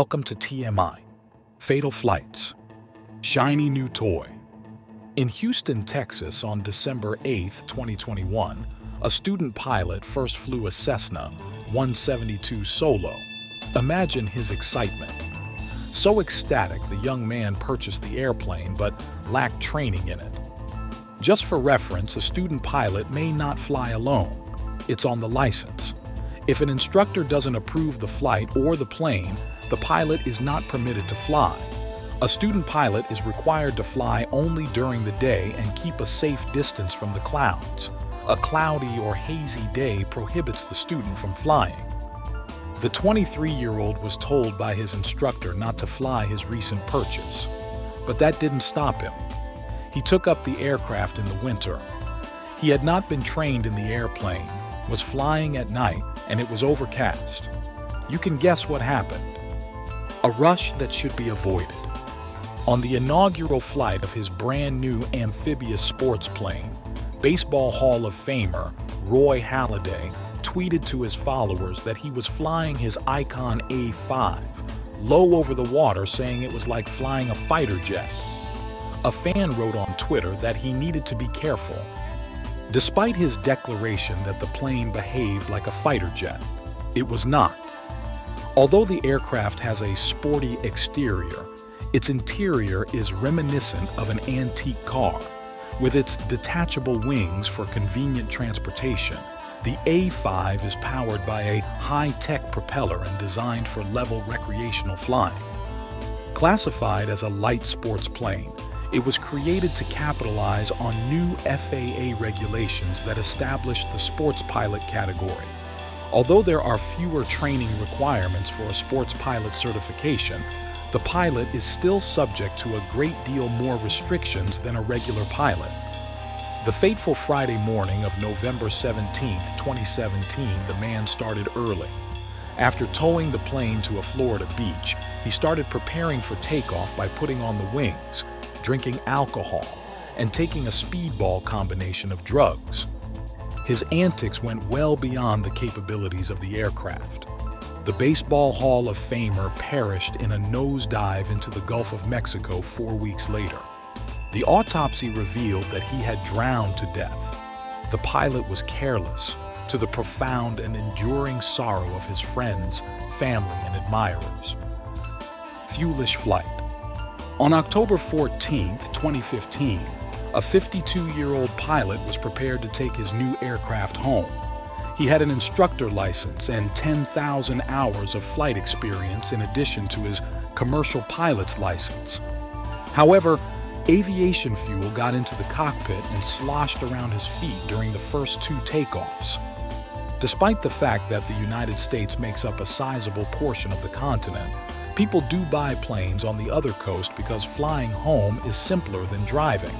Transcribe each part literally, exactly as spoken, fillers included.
Welcome to T M I, Fatal Flights, Shiny New Toy. In Houston, Texas on December eighth, twenty twenty-one, a student pilot first flew a Cessna one seventy-two solo. Imagine his excitement. So ecstatic, the young man purchased the airplane but lacked training in it. Just for reference, a student pilot may not fly alone. It's on the license. If an instructor doesn't approve the flight or the plane, the pilot is not permitted to fly. A student pilot is required to fly only during the day and keep a safe distance from the clouds. A cloudy or hazy day prohibits the student from flying. The twenty-three-year-old was told by his instructor not to fly his recent purchase, but that didn't stop him. He took up the aircraft in the winter. He had not been trained in the airplane, was flying at night, and it was overcast. You can guess what happened. A rush that should be avoided. On the inaugural flight of his brand new amphibious sports plane, Baseball Hall of Famer Roy Halladay tweeted to his followers that he was flying his Icon A five, low over the water, saying it was like flying a fighter jet. A fan wrote on Twitter that he needed to be careful. Despite his declaration that the plane behaved like a fighter jet, it was not. Although the aircraft has a sporty exterior, its interior is reminiscent of an antique car. With its detachable wings for convenient transportation, the A five is powered by a high-tech propeller and designed for level recreational flying. Classified as a light sports plane, it was created to capitalize on new F A A regulations that established the sports pilot category. Although there are fewer training requirements for a sports pilot certification, the pilot is still subject to a great deal more restrictions than a regular pilot. The fateful Friday morning of November seventeenth, twenty seventeen, the man started early. After towing the plane to a Florida beach, he started preparing for takeoff by putting on the wings, drinking alcohol, and taking a speedball combination of drugs. His antics went well beyond the capabilities of the aircraft. The Baseball Hall of Famer perished in a nosedive into the Gulf of Mexico four weeks later. The autopsy revealed that he had drowned to death. The pilot was careless, to the profound and enduring sorrow of his friends, family, and admirers. Fuelish flight. On October fourteenth, twenty fifteen, a fifty-two-year-old pilot was prepared to take his new aircraft home. He had an instructor license and ten thousand hours of flight experience in addition to his commercial pilot's license. However, aviation fuel got into the cockpit and sloshed around his feet during the first two takeoffs. Despite the fact that the United States makes up a sizable portion of the continent, people do buy planes on the other coast because flying home is simpler than driving.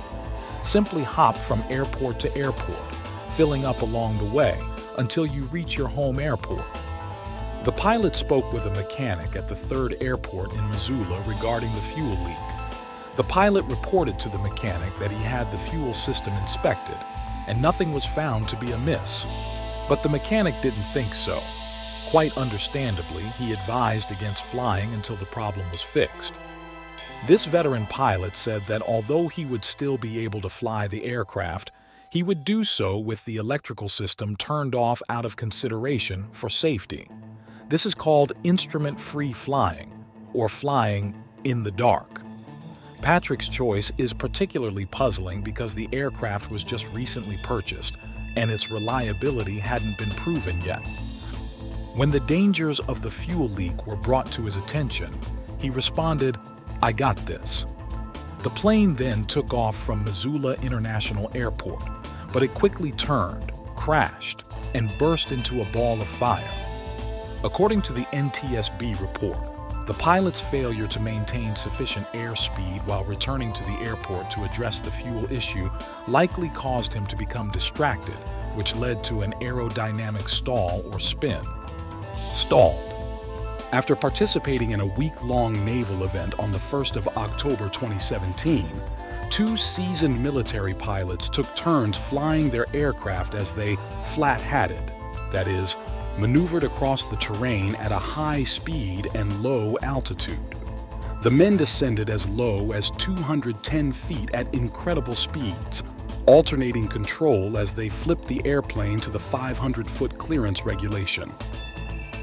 Simply hop from airport to airport, filling up along the way until you reach your home airport. The pilot spoke with a mechanic at the third airport in Missoula regarding the fuel leak. The pilot reported to the mechanic that he had the fuel system inspected and nothing was found to be amiss. But the mechanic didn't think so. Quite understandably, he advised against flying until the problem was fixed. This veteran pilot said that although he would still be able to fly the aircraft, he would do so with the electrical system turned off out of consideration for safety. This is called instrument-free flying, or flying in the dark. Patrick's choice is particularly puzzling because the aircraft was just recently purchased and its reliability hadn't been proven yet. When the dangers of the fuel leak were brought to his attention, he responded, "I got this." The plane then took off from Missoula International Airport, but it quickly turned, crashed, and burst into a ball of fire. According to the N T S B report, the pilot's failure to maintain sufficient airspeed while returning to the airport to address the fuel issue likely caused him to become distracted, which led to an aerodynamic stall or spin. Stalled. After participating in a week-long naval event on the first of October twenty seventeen, two seasoned military pilots took turns flying their aircraft as they flat-hatted, that is, maneuvered across the terrain at a high speed and low altitude. The men descended as low as two hundred ten feet at incredible speeds, alternating control as they flipped the airplane to the five hundred foot clearance regulation.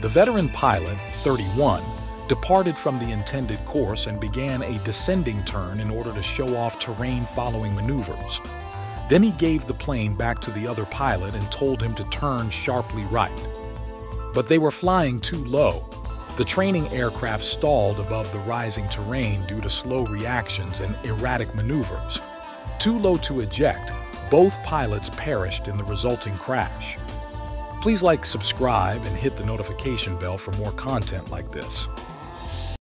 The veteran pilot, thirty-one, departed from the intended course and began a descending turn in order to show off terrain-following maneuvers. Then he gave the plane back to the other pilot and told him to turn sharply right. But they were flying too low. The training aircraft stalled above the rising terrain due to slow reactions and erratic maneuvers. Too low to eject, both pilots perished in the resulting crash. Please like, subscribe, and hit the notification bell for more content like this.